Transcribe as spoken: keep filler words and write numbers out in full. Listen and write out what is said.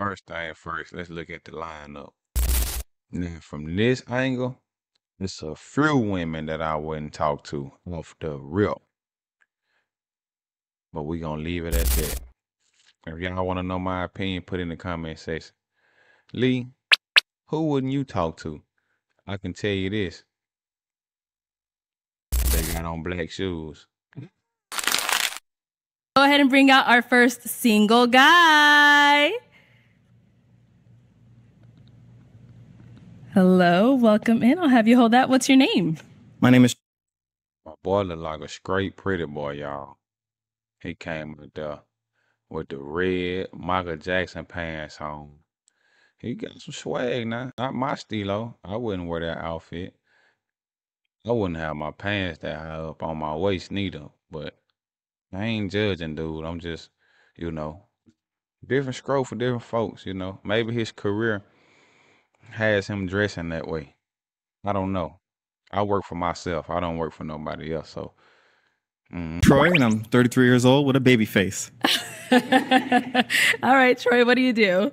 First thing first, let's look at the lineup. Now, from this angle, it's a few women that I wouldn't talk to off the rip. But we're going to leave it at that. If y'all want to know my opinion, put it in the comment section. Lee, who wouldn't you talk to? I can tell you this. They got on black shoes. Go ahead and bring out our first single guy. Hello, welcome in. I'll have you hold that. What's your name? My name is... My boy look like a straight pretty boy, y'all. He came with the, with the red Michael Jackson pants on. He got some swag now. Not my stilo. I wouldn't wear that outfit. I wouldn't have my pants that high up on my waist neither. But I ain't judging, dude. I'm just, you know, different stroke for different folks, you know. Maybe his career has him dressing that way. I don't know. I work for myself. I don't work for nobody else. So, mm. Troy, and I'm thirty-three years old with a baby face. All right, Troy, what do you do?